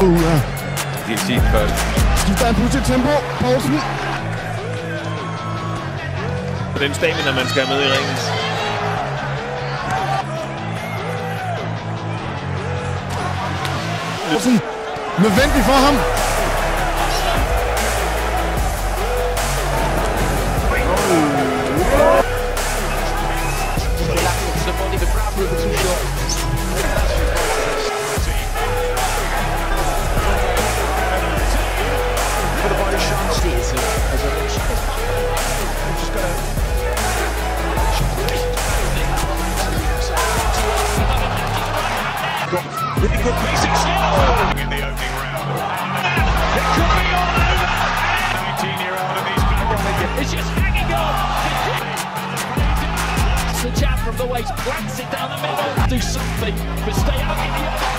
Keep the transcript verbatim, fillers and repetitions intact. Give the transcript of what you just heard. velkommen. Ja. Det er tit først. Skifter en pludselig tempo. Poulsen. På den stamina, man skal have med i ringen. Poulsen. Nødvendigt for ham. Really good basics in the opening round. It could be all over. nineteen year old and he's back on again. It's just hanging on. It's a jab from the waist, blacks it down the middle. Do something, but stay out in the air.